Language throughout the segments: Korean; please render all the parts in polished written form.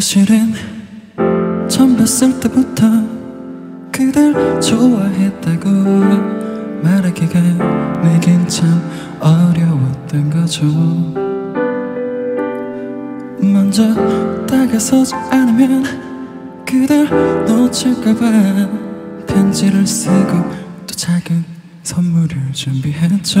사실은 처음 봤을 때부터 그댈 좋아했다고 말하기가 내겐 참 어려웠던 거죠. 먼저 다가서지 않으면 그댈 놓칠까봐 편지를 쓰고 또 작은 선물을 준비했죠.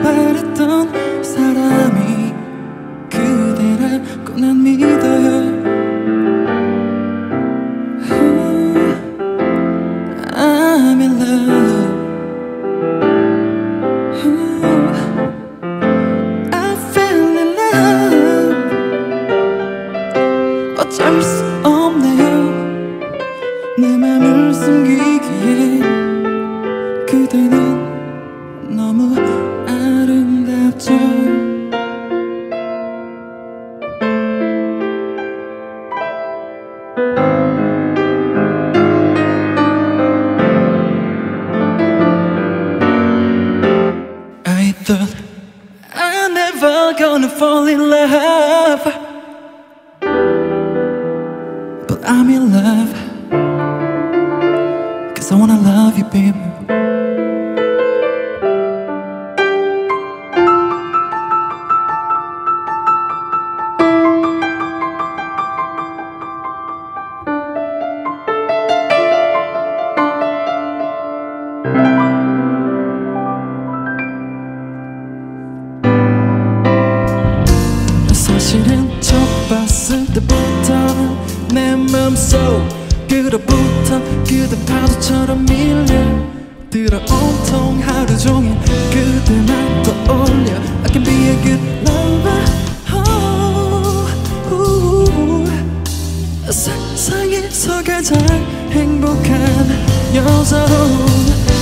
바랬던 사람이 그대라고 난 믿어요. I'm in love. I fell in love. 어쩔 수 없네요. 내 맘을 숨기기에 그대는 너무 아름답죠. I thought I'm never gonna fall in love, but I'm in love, 'cause I wanna love you, baby. 사실은 처음 봤을 때부터 내 맘속 끌어붙어 그대 파도처럼 밀려들어 온통 하루 종일 그대만 떠올려. I can be a good lover. Oh, 세상에서 가장 행복한 여자로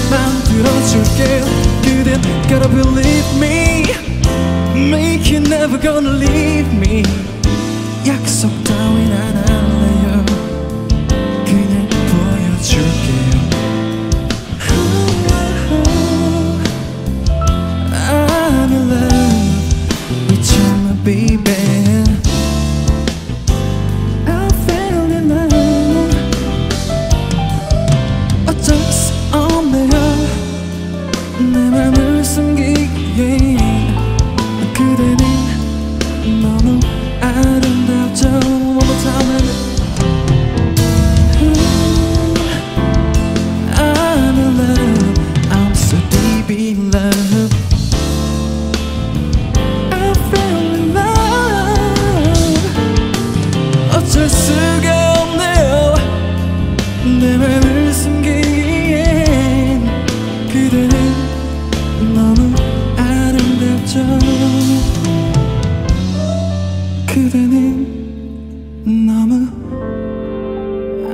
만들어줄게요. 그댄 gotta believe me. Make you never gonna leave me. 약속 따윈 안 할래요. 그냥 보여줄게요. I'm in love with you, my baby. I fell in love. 어쩔 수 없네요. 내 맘을 숨기기에 그대는 너무 아름답죠. One more time. I'm in love. I'm so deep in love. I fell in love. 어쩔 수가 없네요. 내 맘을 숨기기엔 그대는 너무 아름답죠. 그대는 너무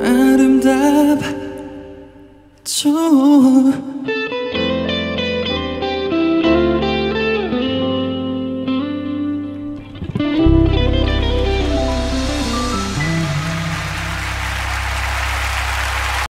아름답죠.